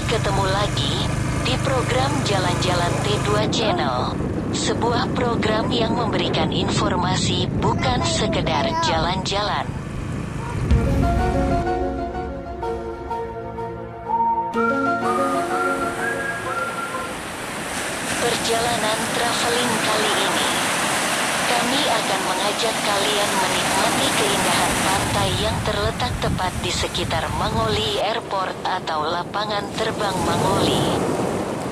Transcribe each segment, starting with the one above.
Sampai ketemu lagi di program Jalan-Jalan T2 Channel. Sebuah program yang memberikan informasi bukan sekedar jalan-jalan. Perjalanan traveling kali ini, kami akan mengajak kalian menikmati keindahan pantai yang terletak tepat di sekitar Mangoli Airport atau Lapangan Terbang Mangoli.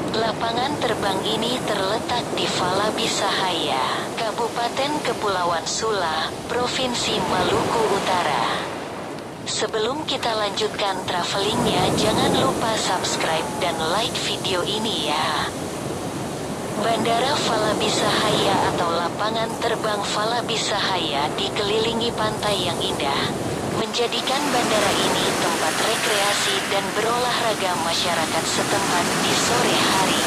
Lapangan terbang ini terletak di Falabisahaya, Kabupaten Kepulauan Sula, Provinsi Maluku Utara. Sebelum kita lanjutkan travelingnya, jangan lupa subscribe dan like video ini ya. Bandara Falabisahaya atau Lapangan Terbang Falabisahaya dikelilingi pantai yang indah, menjadikan bandara ini tempat rekreasi dan berolahraga masyarakat setempat di sore hari.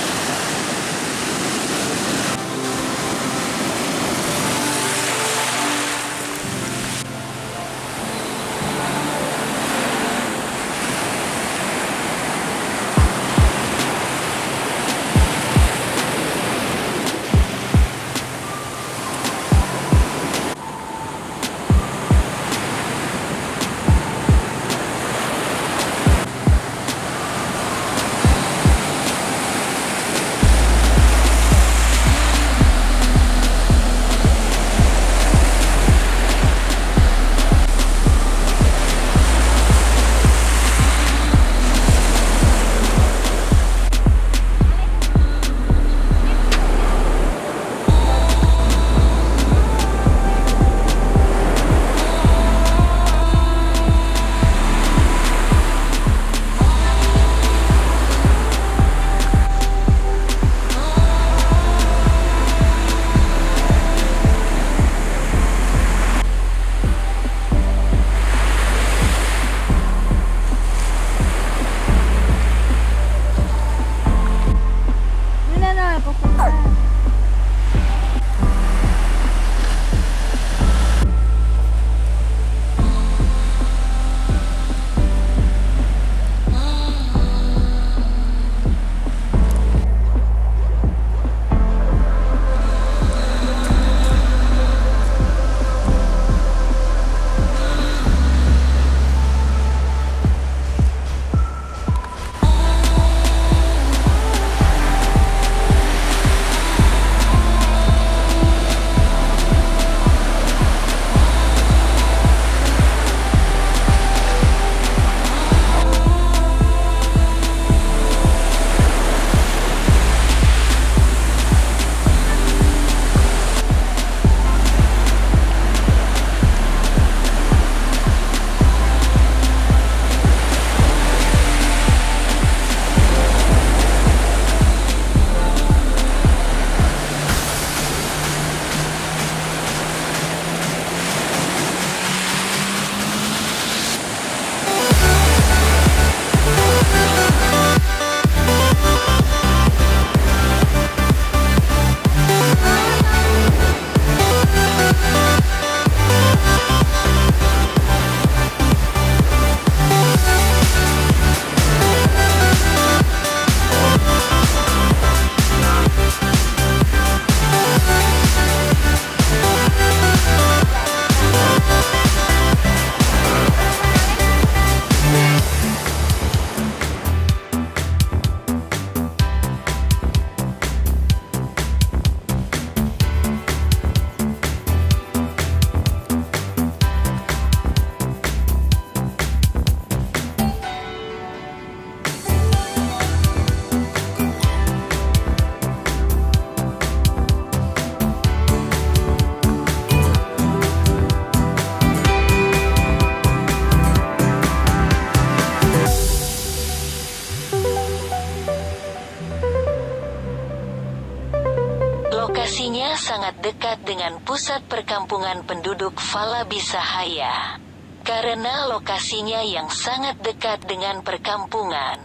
Lokasinya sangat dekat dengan pusat perkampungan penduduk Falabisahaya. Karena lokasinya yang sangat dekat dengan perkampungan,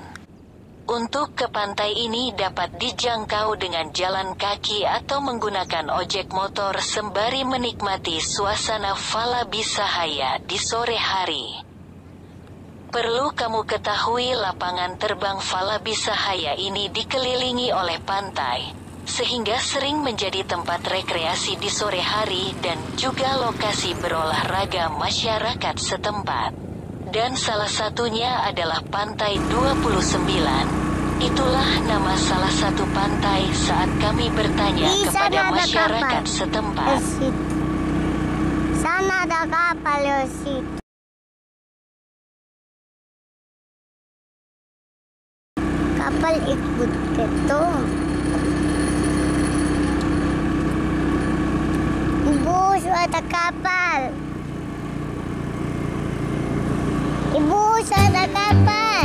untuk ke pantai ini dapat dijangkau dengan jalan kaki atau menggunakan ojek motor sembari menikmati suasana Falabisahaya di sore hari. Perlu kamu ketahui lapangan terbang Falabisahaya ini dikelilingi oleh pantai, sehingga sering menjadi tempat rekreasi di sore hari dan juga lokasi berolahraga masyarakat setempat. Dan salah satunya adalah Pantai 29. Itulah nama salah satu pantai saat kami bertanya kepada masyarakat setempat. Sana ada kapal Yosi. Kapal ikut ketung. Ibu, suara kapal. Ibu, suara kapal.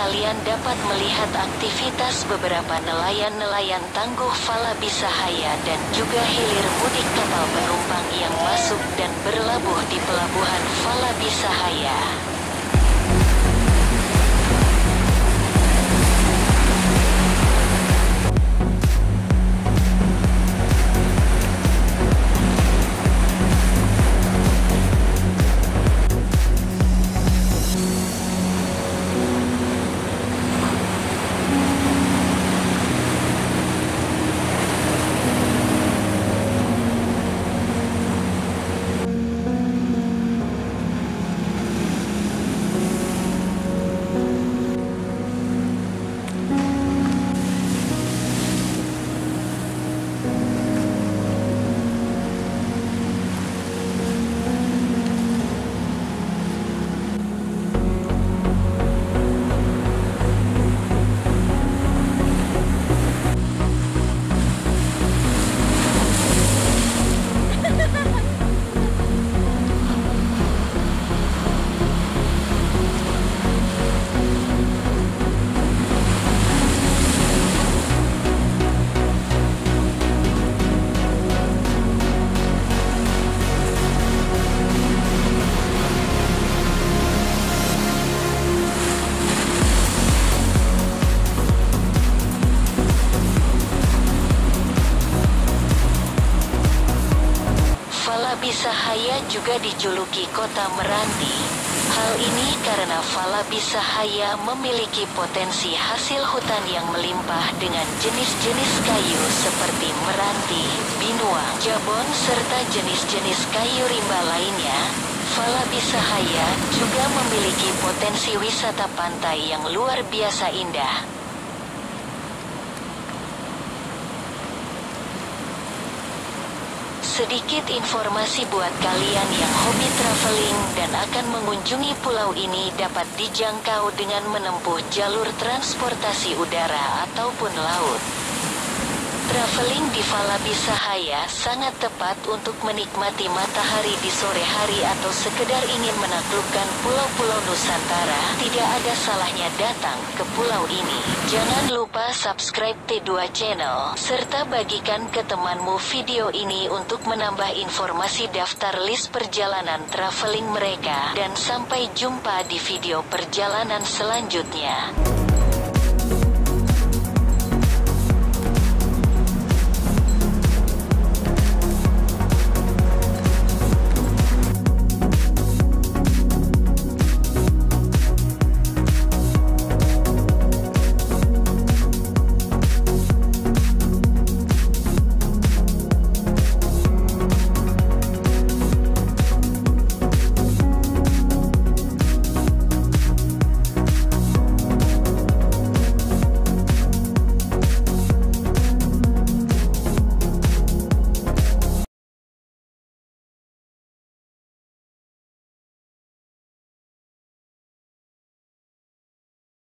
Kalian dapat melihat aktivitas beberapa nelayan-nelayan tangguh Falabisahaya dan juga hilir mudik kapal penumpang yang masuk dan berlabuh di Pelabuhan Falabisahaya. Falabisahaya juga dijuluki Kota Meranti. Hal ini karena Falabisahaya memiliki potensi hasil hutan yang melimpah dengan jenis-jenis kayu seperti meranti, binuang, jabon serta jenis-jenis kayu rimba lainnya. Falabisahaya juga memiliki potensi wisata pantai yang luar biasa indah. Sedikit informasi buat kalian yang hobi traveling dan akan mengunjungi pulau ini dapat dijangkau dengan menempuh jalur transportasi udara ataupun laut. Traveling di Falabisahaya sangat tepat untuk menikmati matahari di sore hari atau sekedar ingin menaklukkan pulau-pulau Nusantara. Tidak ada salahnya datang ke pulau ini. Jangan lupa subscribe T2 Channel, serta bagikan ke temanmu video ini untuk menambah informasi daftar list perjalanan traveling mereka. Dan sampai jumpa di video perjalanan selanjutnya.